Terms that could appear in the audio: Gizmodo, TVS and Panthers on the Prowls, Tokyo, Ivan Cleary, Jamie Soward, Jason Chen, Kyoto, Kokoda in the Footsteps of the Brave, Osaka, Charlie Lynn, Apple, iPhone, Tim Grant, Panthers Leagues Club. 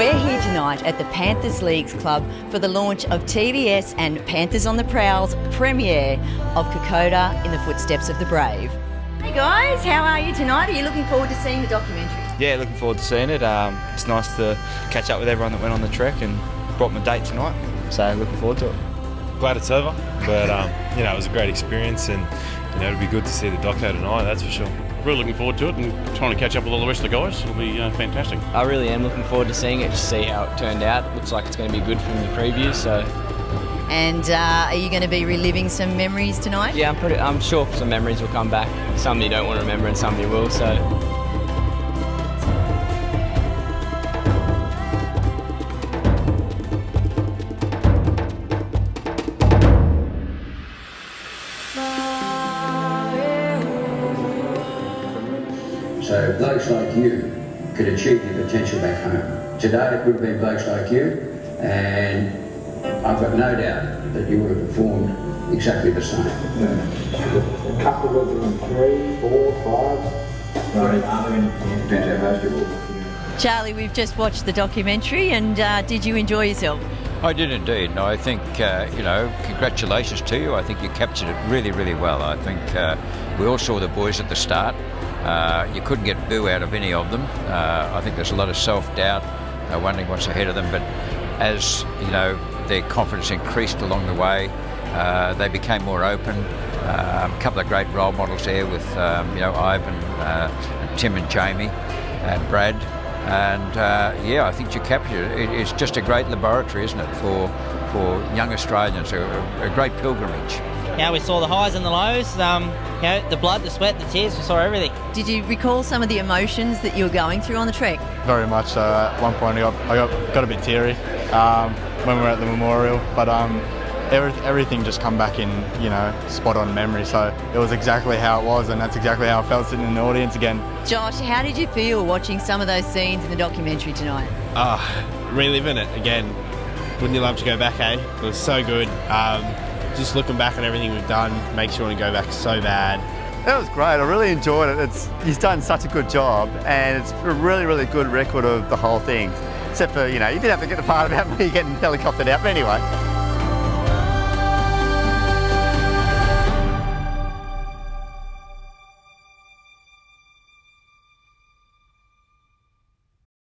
We're here tonight at the Panthers Leagues Club for the launch of TVS and Panthers on the Prowls premiere of Kokoda in the Footsteps of the Brave. Hey guys, how are you tonight? Are you looking forward to seeing the documentary? Yeah, looking forward to seeing it. It's nice to catch up with everyone that went on the trek and brought my date tonight, so looking forward to it. Glad it's over, but you know, it was a great experience, and you know, it'll be good to see the doco tonight, that's for sure. Really looking forward to it and trying to catch up with all the rest of the guys. It'll be fantastic. I really am looking forward to seeing it, to see how it turned out. It looks like it's going to be good from the preview. So. And are you going to be reliving some memories tonight? Yeah, I'm sure some memories will come back. Some you don't want to remember and some you will. So. So blokes like you could achieve your potential back home. Today it would have been blokes like you, and I've got no doubt that you would have performed exactly the same. Yeah. A couple of them, 3, 4, 5. Yeah. Charlie, we've just watched the documentary, and did you enjoy yourself? I did indeed. No, I think, you know, congratulations to you. I think you captured it really, really well. I think we all saw the boys at the start. You couldn't get boo out of any of them. I think there's a lot of self-doubt, wondering what's ahead of them. But as, you know, their confidence increased along the way, they became more open. A couple of great role models there with, you know, Ivan, Tim and Jamie and Brad. And yeah, I think you captured it. It's just a great laboratory, isn't it, for young Australians, a great pilgrimage. Yeah, we saw the highs and the lows, you know, the blood, the sweat, the tears, we saw everything. Did you recall some of the emotions that you were going through on the trek? Very much so. At one point I got a bit teary when we were at the memorial, but everything just come back in, you know, spot on memory. So it was exactly how it was, and that's exactly how I felt sitting in the audience again. Josh, how did you feel watching some of those scenes in the documentary tonight? Reliving it again. Wouldn't you love to go back, eh? It was so good. Just looking back on everything we've done makes you want to go back so bad. That was great. I really enjoyed it. He's done such a good job, and it's a really, really good record of the whole thing. Except for, you know, you did have to get the part about me getting helicoptered out, but anyway.